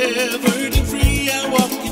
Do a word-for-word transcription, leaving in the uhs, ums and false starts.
ever and free I walk.